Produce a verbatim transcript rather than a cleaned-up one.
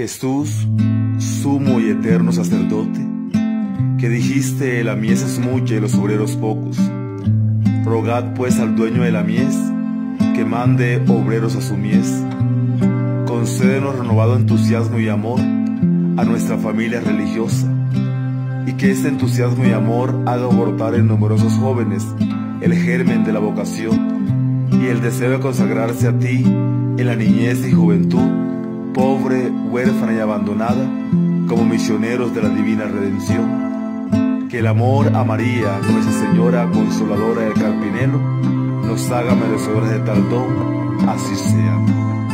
Jesús, sumo y eterno sacerdote, que dijiste: la mies es mucha y los obreros pocos, rogad pues al dueño de la mies, que mande obreros a su mies. Concédenos renovado entusiasmo y amor a nuestra familia religiosa, y que este entusiasmo y amor haga brotar en numerosos jóvenes el germen de la vocación y el deseo de consagrarse a ti en la niñez y juventud, pobre, huérfana y abandonada, como misioneros de la Divina Redención. Que el amor a María, Nuestra Señora Consoladora del Carpinello, nos haga merecedores de tal don. Así sea.